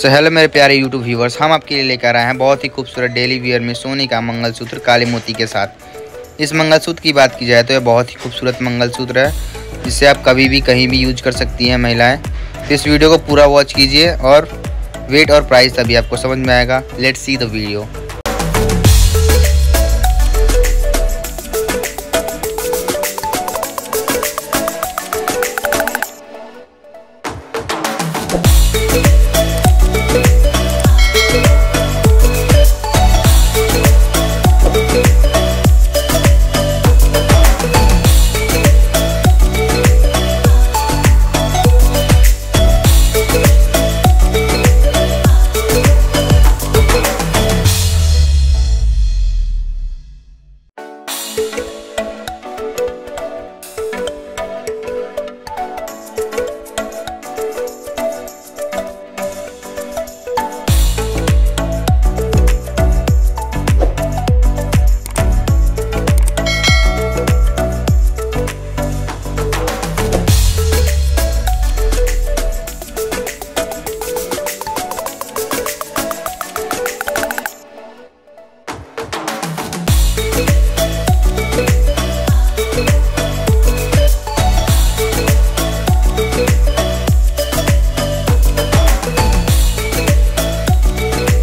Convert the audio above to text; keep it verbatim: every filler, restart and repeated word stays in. So hello मेरे प्यारे YouTube viewers, हम आपके लिए लेकर आए हैं बहुत ही खूबसूरत डेली वियर में सोने का मंगलसूत्र काले मोती के साथ। इस मंगलसूत्र की बात की जाए तो यह बहुत ही खूबसूरत मंगलसूत्र है, जिसे आप कभी भी कहीं भी यूज कर सकती हैं महिलाएं। तो इस वीडियो को पूरा वॉच कीजिए और वेट और प्राइस तभी आपको समझ में आएगा। Let's see the video.